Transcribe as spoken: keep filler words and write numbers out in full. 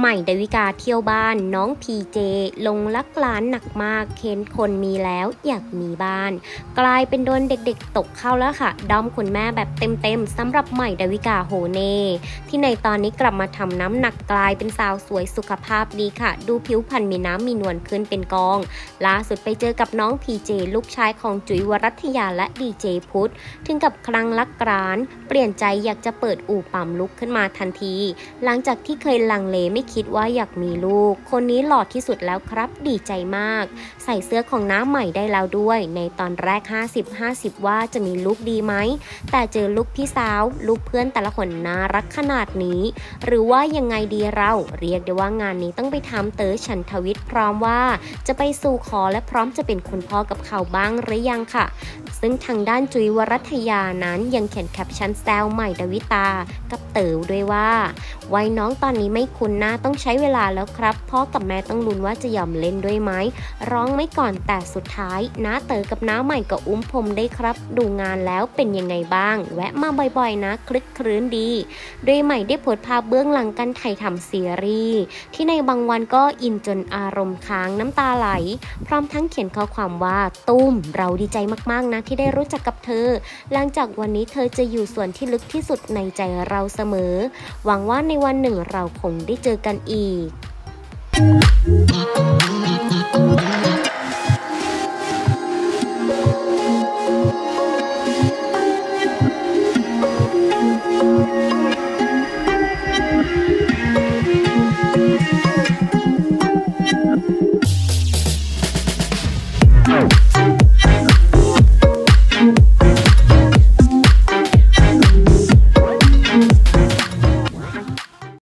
ใหม่ดาวิกาเที่ยวบ้านน้องพีเจลงรักหลานหนักมากเค้นคนมีแล้วอยากมีบ้านกลายเป็นโดนเด็กๆตกเข้าแล้วค่ะด้อมคุณแม่แบบเต็มๆสำหรับใหม่ดาวิกาโฮเน่ที่ในตอนนี้กลับมาทำน้ำหนักกลายเป็นสาวสวยสุขภาพดีค่ะดูผิวพรรณมีน้ำมีนวลขึ้นเป็นกองล่าสุดไปเจอกับน้องพีเจลูกชายของจุ๋ยวรัตยาและดีเจพุทธถึงกับคลั่งรักหลานเปลี่ยนใจอยากจะเปิดอู่ปั๊มลูกขึ้นมาทันทีหลังจากที่เคยลังเลไม่คิดว่าอยากมีลูกคนนี้หล่อที่สุดแล้วครับดีใจมากใส่เสื้อของน้าใหม่ได้แล้วด้วยในตอนแรก ห้าสิบ ห้าสิบ ว่าจะมีลูกดีไหมแต่เจอลูกพี่สาวลูกเพื่อนแต่ละคนน่ารักขนาดนี้หรือว่ายังไงดีเราเรียกได้ว่างานนี้ต้องไปถามเต๋อฉันทวิชพร้อมว่าจะไปสู่ขอและพร้อมจะเป็นคุณพ่อกับเขาบ้างหรือยังค่ะซึ่งทางด้านจุ๋ยวรัตยานั้นยังเขียนแคปชั่นแซวใหม่ดาวิกากับเต๋อด้วยว่าวัยน้องตอนนี้ไม่คุ้นหน้าต้องใช้เวลาแล้วครับพ่อกับแม่ต้องลุ้นว่าจะยอมเล่นด้วยไหมร้องไม่ก่อนแต่สุดท้ายน้าเต๋อกับน้าใหม่ก็อุ้มผมได้ครับดูงานแล้วเป็นยังไงบ้างแวะมาบ่อยๆนะคลึกครื้นดีโดยใหม่ได้โพสต์ภาพเบื้องหลังการถ่ายทำซีรีส์ที่ในบางวันก็อินจนอารมณ์ค้างน้ำตาไหลพร้อมทั้งเขียนข้อความว่าตุ้มเราดีใจมากๆนะที่ได้รู้จักกับเธอหลังจากวันนี้เธอจะอยู่ส่วนที่ลึกที่สุดในใจเราเสมอหวังว่าในวันหนึ่งเราคงได้เจอกันอีก